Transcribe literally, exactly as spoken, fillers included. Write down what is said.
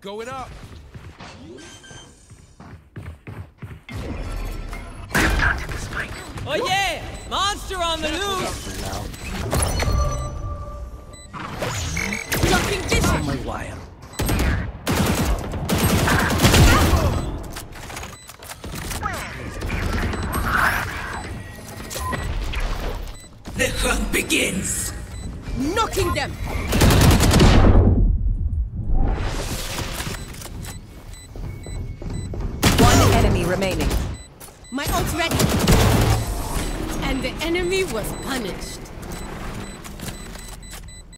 Going up. Oh yeah! Monster on the loose! Ducking this! Only wire. The hunt begins! Knocking them! One enemy remaining. My ult's ready! And the enemy was punished.